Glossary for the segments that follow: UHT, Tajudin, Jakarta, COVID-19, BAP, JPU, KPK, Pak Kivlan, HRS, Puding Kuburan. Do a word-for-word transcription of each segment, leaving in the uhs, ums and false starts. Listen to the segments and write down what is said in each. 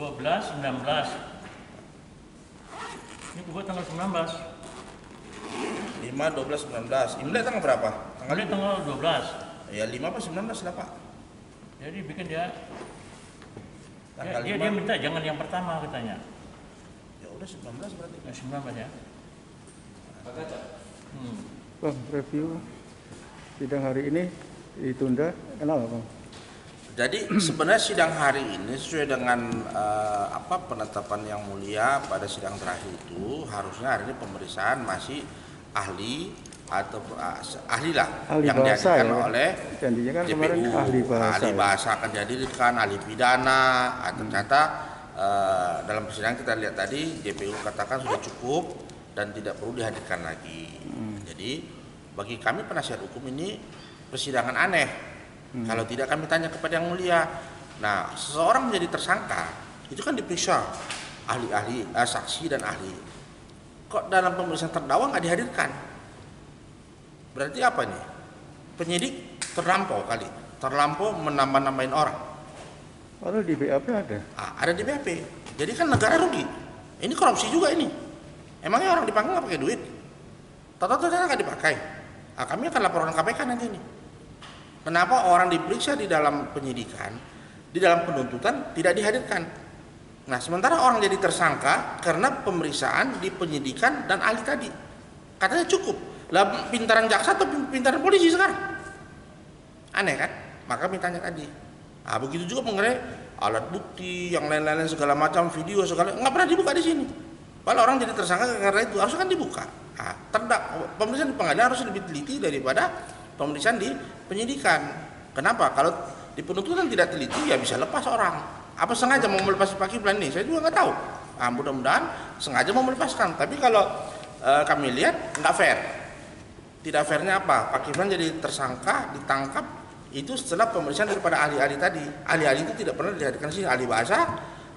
dua belas, sembilan belas. Ini buku tanggal sembilan belas. lima, dua belas, sembilan belas. Imlek tanggal berapa? Tanggal Imlek tanggal dua belas. Ya lima apa sembilan belas lah Pak. Jadi bikin dia tanggal dia, dia, dia minta jangan yang pertama katanya. Ya udah sembilan belas berarti. Ya sembilan belas ya. Pak Kaca. Hmm. Bang, review sidang hari ini ditunda. Kenapa Bang? Jadi sebenarnya sidang hari ini sesuai dengan eh, apa penetapan yang mulia pada sidang terakhir itu harusnya hari ini pemeriksaan masih ahli atau ah, ahli lah ahli yang dihadirkan ya, oleh kan J P U, ahli bahasa, ahli bahasa ya. Akan dihadirkan ahli pidana. Hmm. Ternyata eh, dalam persidangan kita lihat tadi J P U katakan sudah cukup dan tidak perlu dihadirkan lagi. Hmm. Jadi bagi kami penasihat hukum ini persidangan aneh. Hmm. Kalau tidak kami tanya kepada yang mulia. Nah, seseorang menjadi tersangka itu kan diperiksa ahli-ahli eh, saksi dan ahli. Kok dalam pemeriksaan terdakwa nggak dihadirkan? Berarti apa nih? Penyidik terlampau kali, terlampau menambah-nambahin orang. Padahal di B A P ada. Ah, ada di B A P. Jadi kan negara rugi. Ini korupsi juga ini. Emangnya orang dipanggil nggak pakai duit? Tahu-tahu ternyata nggak dipakai. Ah, kami akan laporan K P K nanti nih. Kenapa orang diperiksa di dalam penyidikan, di dalam penuntutan tidak dihadirkan? Nah, sementara orang jadi tersangka karena pemeriksaan di penyidikan dan ahli tadi. Katanya cukup. Lah, pintaran jaksa atau pintaran polisi sekarang? Aneh kan? Maka mintanya tadi. Nah, begitu juga mengenai alat bukti, yang lain-lain segala macam, video segala, nggak pernah dibuka di sini. Padahal orang jadi tersangka karena itu harusnya kan dibuka. Nah, terdakwa pemeriksaan di pengadilan harus lebih teliti daripada pemeriksaan di penyidikan. Kenapa? Kalau di penuntutan tidak teliti ya bisa lepas orang. Apa sengaja mau melepas Pak Kivlan ini? Saya juga nggak tahu. Nah, mudah-mudahan sengaja mau melepaskan. Tapi kalau e, kami lihat nggak fair. Tidak fairnya apa? Pak Kivlan jadi tersangka, ditangkap itu setelah pemeriksaan daripada ahli-ahli tadi. Ahli-ahli itu tidak pernah dihadirkan sih, ahli bahasa,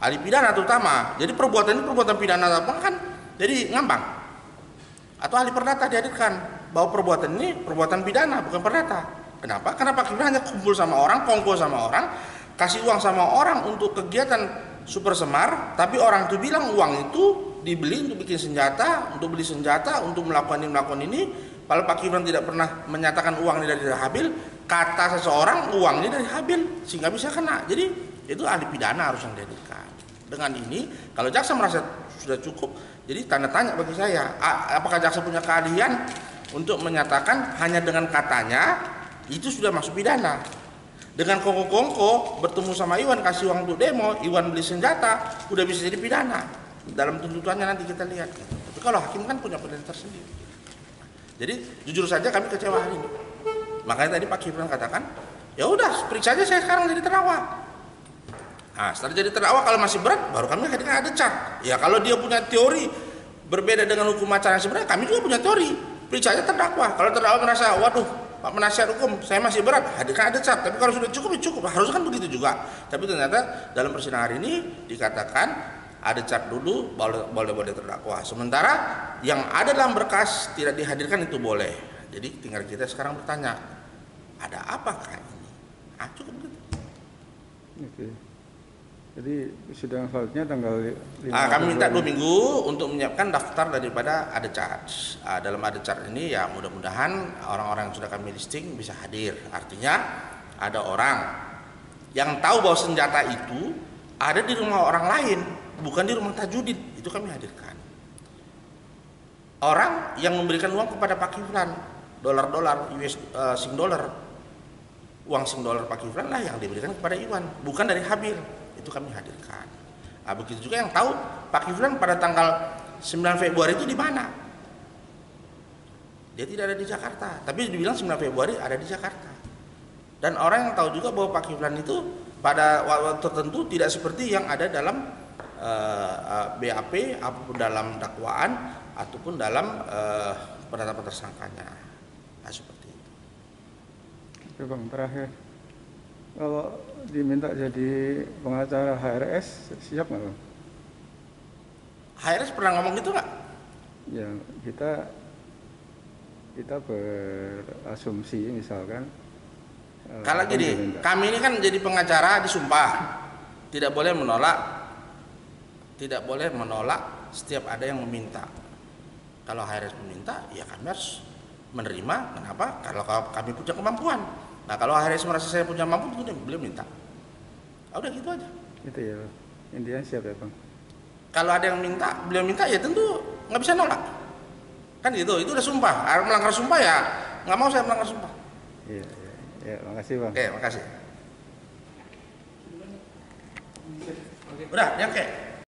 ahli pidana terutama. Jadi perbuatan ini perbuatan pidana apa kan? Jadi ngambang. Atau ahli perdata dihadirkan bahwa perbuatan ini perbuatan pidana bukan perdata. Kenapa? Karena Pak Kivlan hanya kumpul sama orang, kongko sama orang. Kasih uang sama orang untuk kegiatan super semar, tapi orang itu bilang uang itu dibeli untuk bikin senjata, untuk beli senjata, untuk melakukan ini, melakukan ini. Padahal Pak Kivlan tidak pernah menyatakan uang ini dari Habil, kata seseorang uangnya dari Habil, sehingga bisa kena. Jadi itu ahli pidana harus yang dihadirkan. Dengan ini, kalau jaksa merasa sudah cukup, jadi tanda tanya bagi saya, apakah jaksa punya keahlian untuk menyatakan hanya dengan katanya itu sudah masuk pidana? Dengan kongko-kongko bertemu sama Iwan kasih uang untuk demo, Iwan beli senjata, udah bisa jadi pidana. Dalam tuntutannya nanti kita lihat. Tapi kalau hakim kan punya penilaian tersendiri. Jadi jujur saja kami kecewa hari ini. Makanya tadi Pak Kivlan katakan, ya udah periksa aja saya sekarang jadi terdakwa. Nah, setelah jadi terdakwa kalau masih berat baru kami hadirkan ada cat. Ya kalau dia punya teori berbeda dengan hukum acara sebenarnya kami juga punya teori. Periksa aja terdakwa. Kalau terdakwa merasa waduh Pak penasihat hukum, saya masih berat, hadirkan ada cap. Tapi kalau sudah cukup, ya cukup. Harusnya kan begitu juga. Tapi ternyata dalam persidangan hari ini dikatakan ada cap dulu, boleh-boleh terdakwa. Sementara yang ada dalam berkas tidak dihadirkan itu boleh. Jadi tinggal kita sekarang bertanya, ada apa kan ini? Ah, cukup begitu. Oke. Jadi sidang selanjutnya tanggal lima. Ah, kami minta dua minggu untuk menyiapkan daftar daripada ada charge. Ah, dalam ada charge ini ya mudah-mudahan orang-orang yang sudah kami listing bisa hadir. Artinya ada orang yang tahu bahwa senjata itu ada di rumah orang lain, bukan di rumah Tajudin. Itu kami hadirkan. Orang yang memberikan uang kepada Pak Kivlan, dolar-dolar, U S uh, sing dollar, uang sing dollar Pak Kivlan lah yang diberikan kepada Iwan, bukan dari Habil. Itu kami hadirkan. Nah, begitu juga yang tahu Pak Kivlan pada tanggal sembilan Februari itu di mana? Dia tidak ada di Jakarta, tapi dibilang sembilan Februari ada di Jakarta. Dan orang yang tahu juga bahwa Pak Kivlan itu pada waktu tertentu tidak seperti yang ada dalam uh, B A P ataupun dalam dakwaan ataupun dalam uh, penetapan tersangkanya. Nah, seperti itu. Oke Bang, terakhir. Kalau diminta jadi pengacara H R S, siap nggak Bang? H R S pernah ngomong gitu nggak? Ya, kita kita berasumsi misalkan. Kalau gini, diminta. Kami ini kan jadi pengacara disumpah, tidak boleh menolak tidak boleh menolak setiap ada yang meminta. Kalau H R S meminta, ya kami harus menerima. Kenapa? Kalau kami punya kemampuan. Nah, kalau H R S merasa saya punya mampu, beliau minta. Oh, udah gitu aja. Itu ya, intinya siap ya, Bang. Kalau ada yang minta, beliau minta, ya tentu nggak bisa nolak. Kan gitu, itu udah sumpah. Harus melanggar sumpah ya, nggak mau saya melanggar sumpah. Iya, iya, iya, makasih Bang. Oke, makasih. Udah, nyangke.